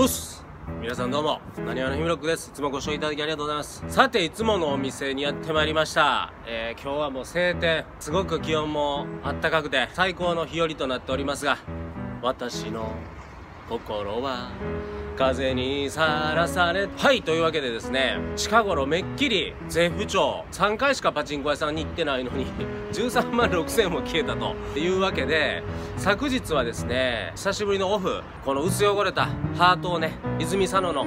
おっす、皆さんどうも、なにわのひむろっくです。いつもご視聴いただきありがとうございます。さて、いつものお店にやってまいりました。今日はもう晴天、すごく気温もあったかくて最高の日和となっておりますが、私の心は風にさらされ、はい、というわけでですね、近頃めっきり絶不調、3回しかパチンコ屋さんに行ってないのに13万6000円も消えたというわけで、昨日はですね、久しぶりのオフ、この薄汚れたハートをね、泉佐野の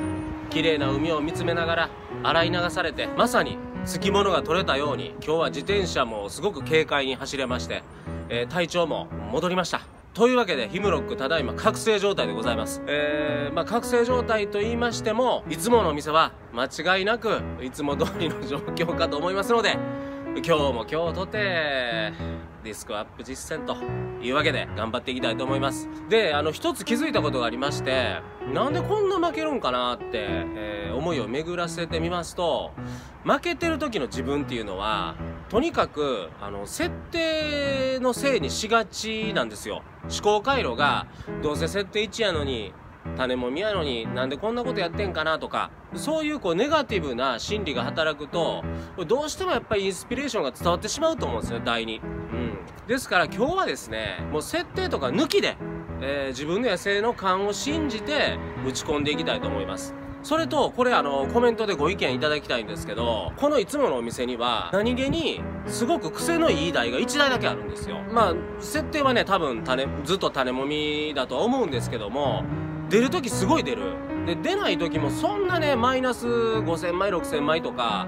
綺麗な海を見つめながら洗い流されて、まさにつきものが取れたように、今日は自転車もすごく軽快に走れまして、体調も戻りました。というわけで、ヒムロックただいま覚醒状態でございます。覚醒状態と言いましても、いつものお店は間違いなくいつも通りの状況かと思いますので、今日も今日とてディスクアップ実践というわけで頑張っていきたいと思います。で、一つ気づいたことがありまして、なんでこんな負けるんかなって、思いを巡らせてみますと、負けてる時の自分っていうのは、とにかく設定のせいにしがちなんですよ。思考回路が、どうせ設定1やのに種もみやのになんでこんなことやってんかなとか、そういうネガティブな心理が働くと、どうしてもやっぱりインスピレーションが伝わってしまうと思うんですよ、第二。ですから今日はですね、もう設定とか抜きで、自分の野生の勘を信じて打ち込んでいきたいと思います。それと、これコメントでご意見いただきたいんですけど、このいつものお店には、何気に、すごく癖のいい台が1台だけあるんですよ。まあ、設定はね、多分ずっと種もみだとは思うんですけども、出るときすごい出る。で、出ないときもそんなね、マイナス5000枚、6000枚とか、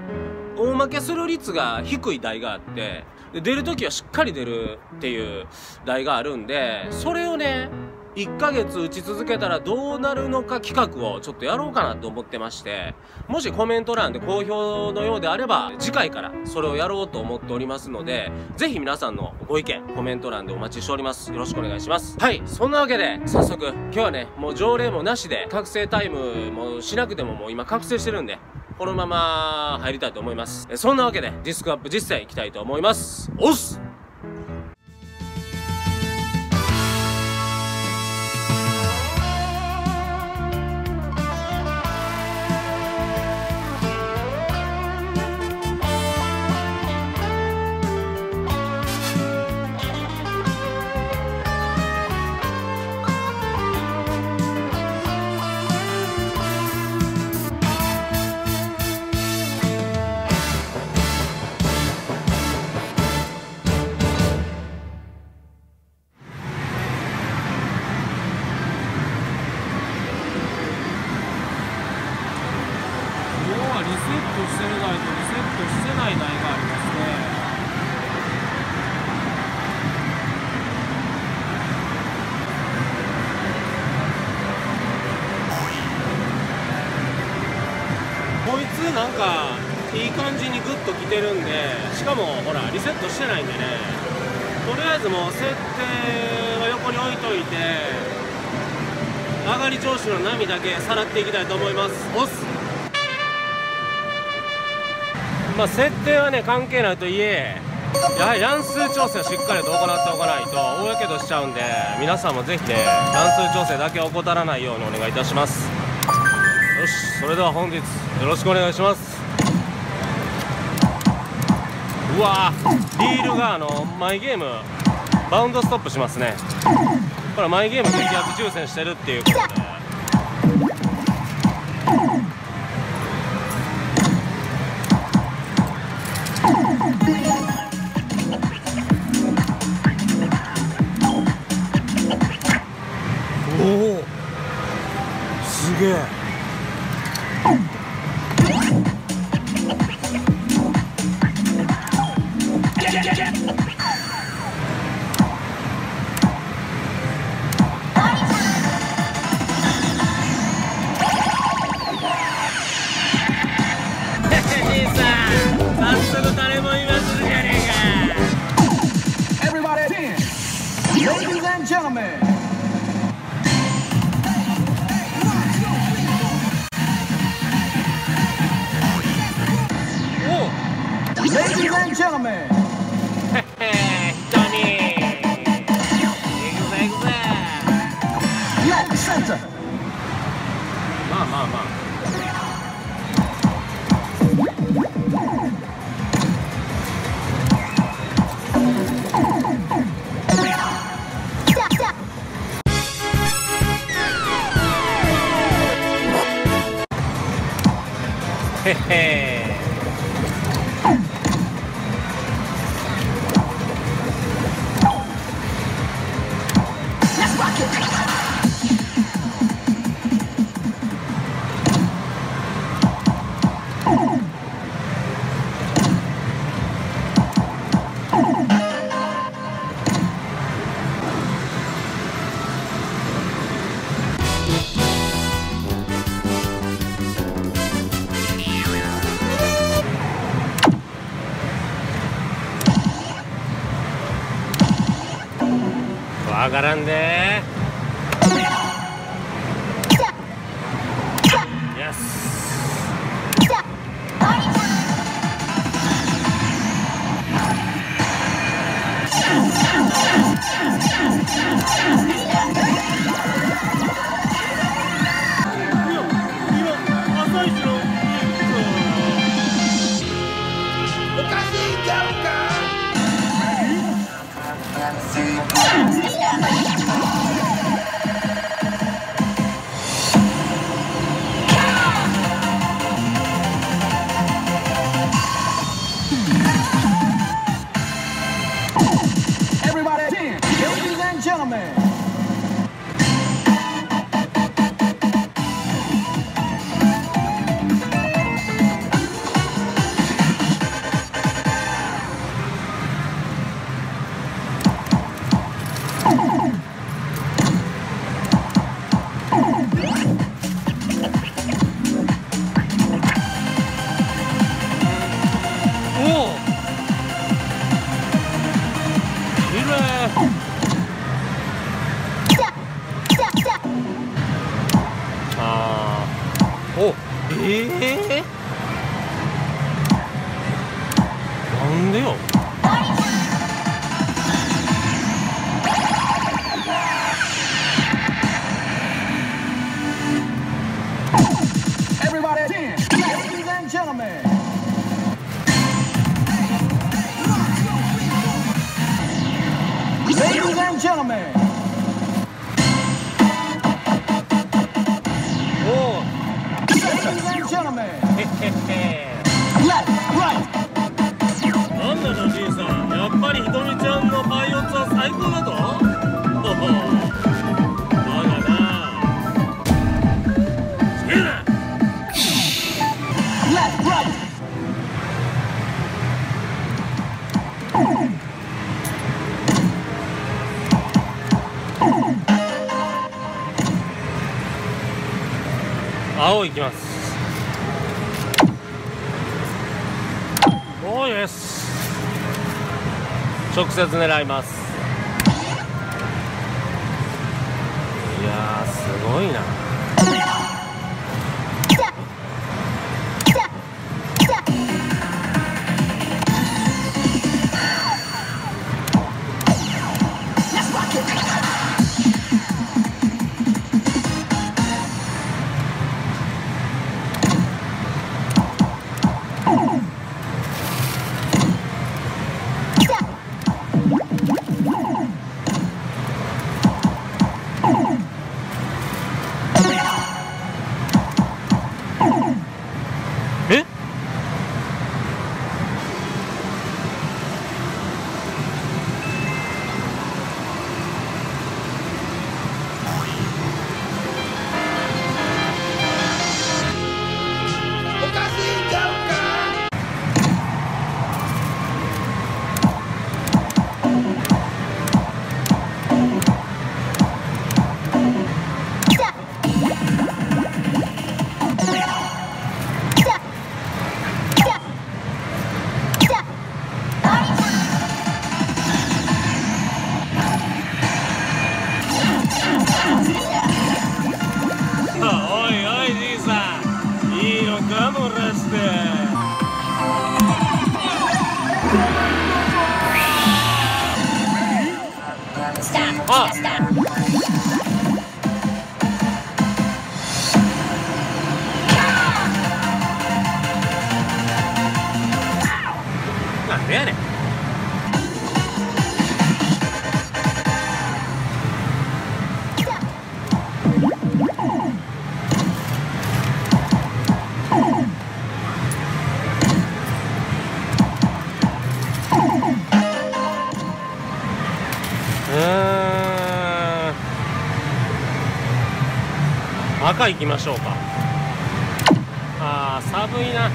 大負けする率が低い台があって、で、出るときはしっかり出るっていう台があるんで、それをね、1ヶ月打ち続けたらどうなるのか企画をちょっとやろうかなと思ってまして、もしコメント欄で好評のようであれば、次回からそれをやろうと思っておりますので、ぜひ皆さんのご意見、コメント欄でお待ちしております。よろしくお願いします。はい、そんなわけで、早速、今日はね、もう条例もなしで、覚醒タイムもしなくてももう今覚醒してるんで、このまま入りたいと思います。そんなわけで、ディスクアップ実践いきたいと思います。おっす！なんかいい感じにグッときてるんで、しかもほらリセットしてないんでね、とりあえずもう設定は横に置いといて、上がり調子の波だけさらっていきたいと思います。押す。まあ設定はね関係ないといえ、やはり乱数調整をしっかりと行っておかないと大やけどしちゃうんで、皆さんもぜひね、乱数調整だけ怠らないようにお願いいたします。よし、それでは本日よろしくお願いします。うわー、リールがマイゲームバウンドストップしますね。これマイゲーム激アツ抽選してるっていうことで、おおすげえ。まあまあまあ。へっへー。わからんでー。よし。なんでよ。青いきます。おー、よし。直接狙います。いやー、すごいな。赤いきましょうか。あー、寒いな。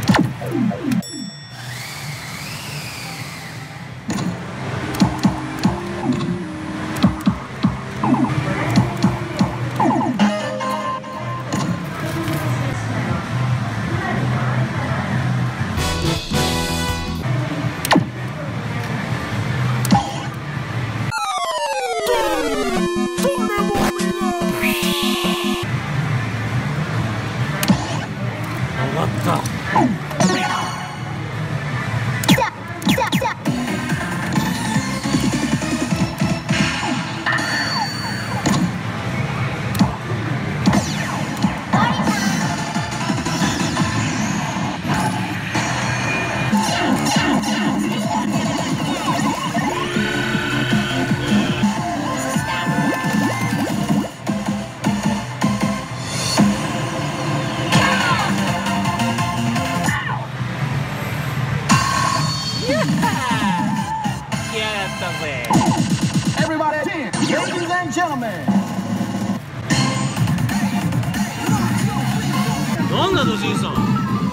なんだとじいさん、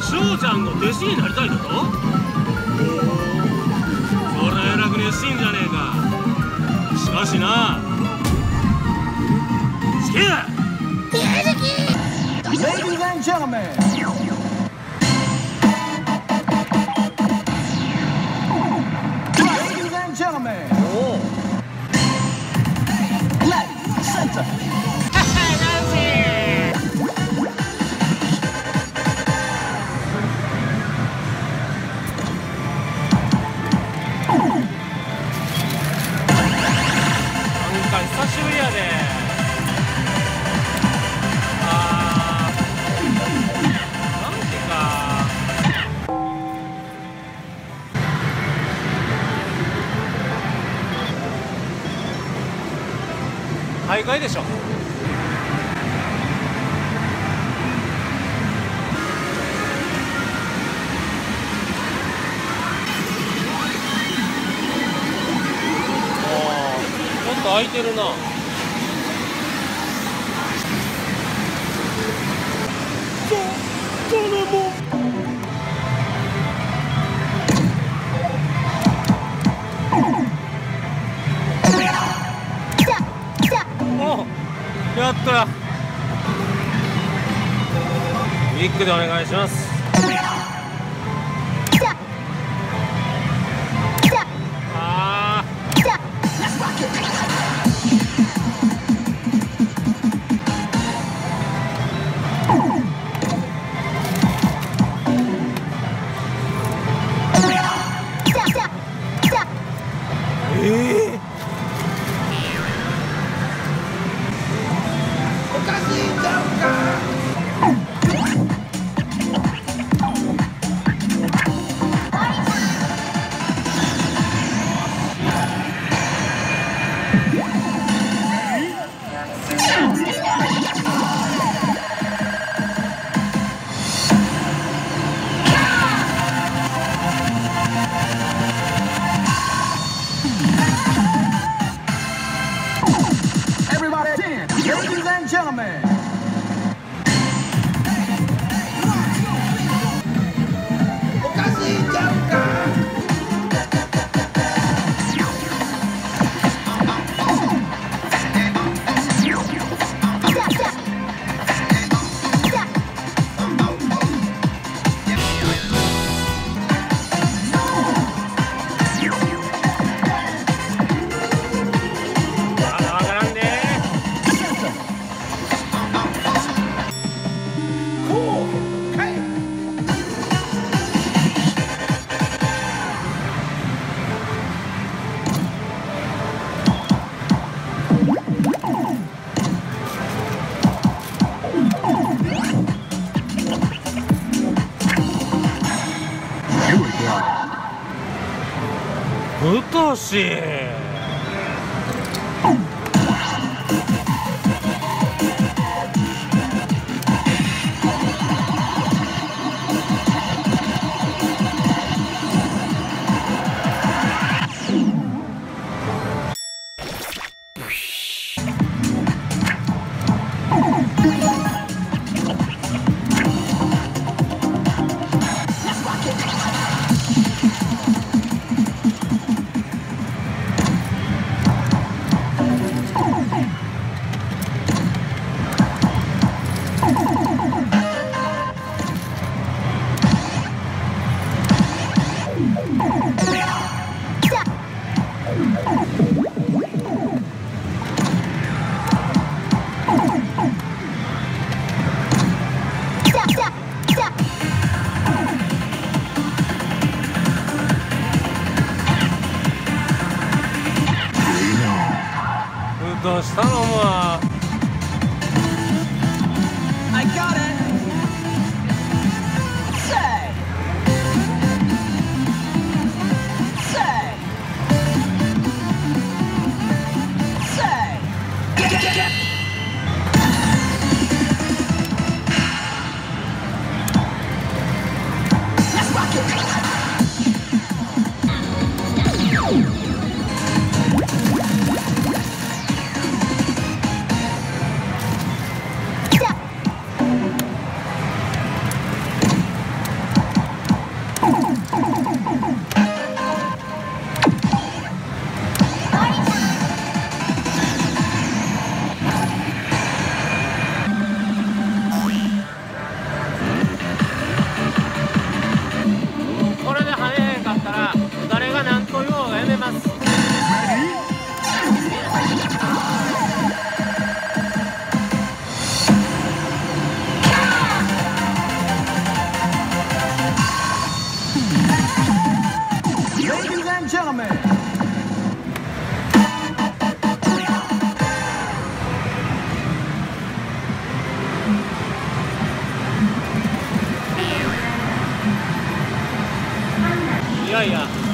翔ちゃんの弟子になりたいだと。そりゃえらく熱心じゃねえか。しかしな、チキやー大会でしょ。ちょっと空いてるな。そのも。やった。ウィッグでお願いします。ああ。ぶとしし頼むわ。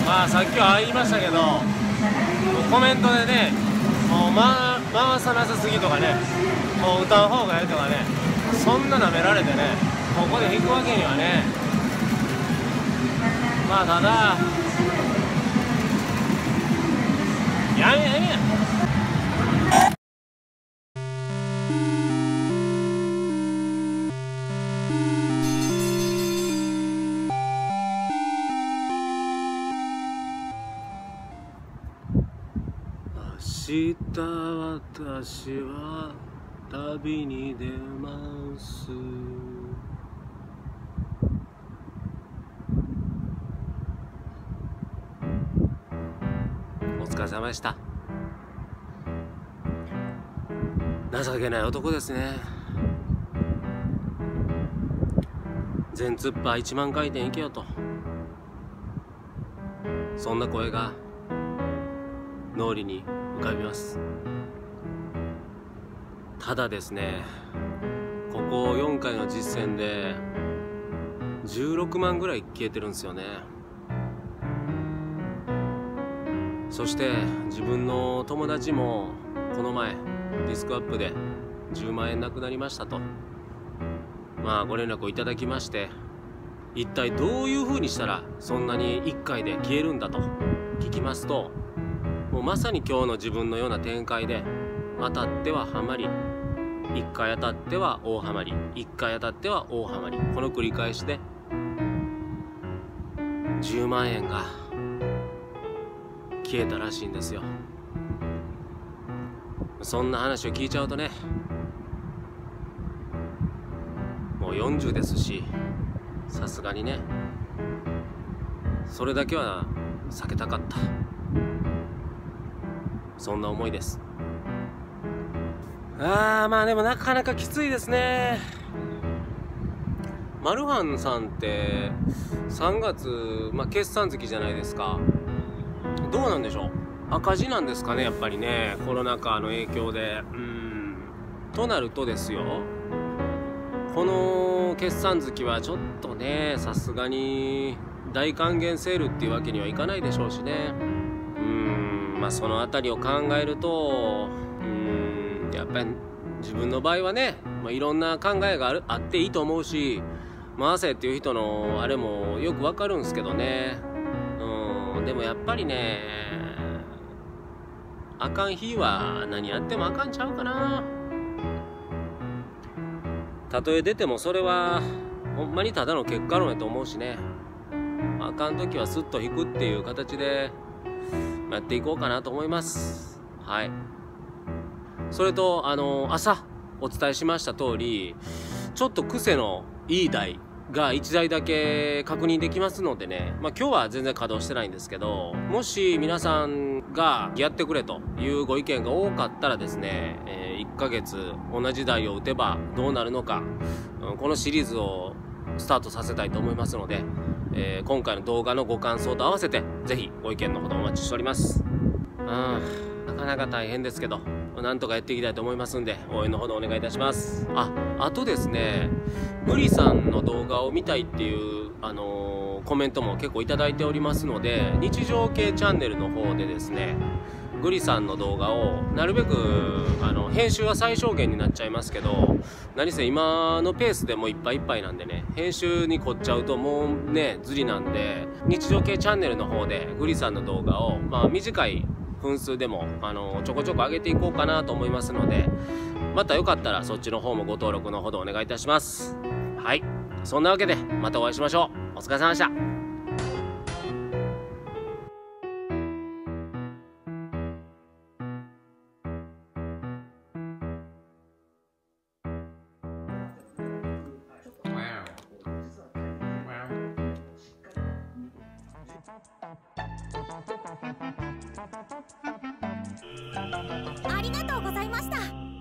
まあさっきは言いましたけど、コメントでね、もう回さなさすぎとかね、もう歌う方がええとかね、そんな舐められてね、ここで弾くわけにはね、まあただ、やめ。明日私は旅に出ます。お疲れ様でした。情けない男ですね。全ツッパー1万回転いけよと。そんな声が脳裏に浮かびます。ただですね、ここ4回の実戦で16万ぐらい消えてるんですよね。そして自分の友達もこの前ディスクアップで10万円なくなりましたと、まあご連絡をいただきまして、一体どういうふうにしたらそんなに1回で消えるんだと聞きますと、もうまさに今日の自分のような展開で、当たってはハマり、1回当たっては大ハマり、1回当たっては大ハマり、この繰り返しで10万円が消えたらしいんですよ。そんな話を聞いちゃうとね、もう40ですし、さすがにね、それだけは避けたかった、そんな思いです。まあでもなかなかきついですね。マルハンさんって3月、まあ、決算月じゃないですか。どうなんでしょう、赤字なんですかね、やっぱりね、コロナ禍の影響で。となるとですよ、この決算月はちょっとね、さすがに大還元セールっていうわけにはいかないでしょうしね。まあその辺りを考えると、やっぱり自分の場合はね、まあ、いろんな考えがあっていいと思うし、回せっていう人のあれもよくわかるんですけどね。でもやっぱりね、あかん日は何やってもあかんちゃうかな。たとえ出てもそれはほんまにただの結果論やと思うしね、あかん時はスッと引くっていう形でやっていこうかなと思います。はい。それと朝お伝えしました通り、ちょっと癖のいい台が1台だけ確認できますのでね、まあ、今日は全然稼働してないんですけど、もし皆さんがやってくれというご意見が多かったらですね、1ヶ月同じ台を打てばどうなるのか、このシリーズをスタートさせたいと思いますので、今回の動画のご感想と合わせて、ぜひご意見のほどお待ちしております。なかなか大変ですけど、なんとかやっていきたいと思いますんで、応援のほどお願いいたします。あとですね、ブリさんの動画を見たいっていうコメントも結構いただいておりますので、日常系チャンネルの方でですね、グリさんの動画をなるべく編集は最小限になっちゃいますけど、何せ今のペースでもういっぱいいっぱいなんでね、編集に凝っちゃうともうねずりなんで、日常系チャンネルの方でグリさんの動画をまあ短い分数でもちょこちょこ上げていこうかなと思いますので、またよかったらそっちの方もご登録のほどお願いいたします。はい、そんなわけでまたお会いしましょう。お疲れ様でした。ありがとうございました。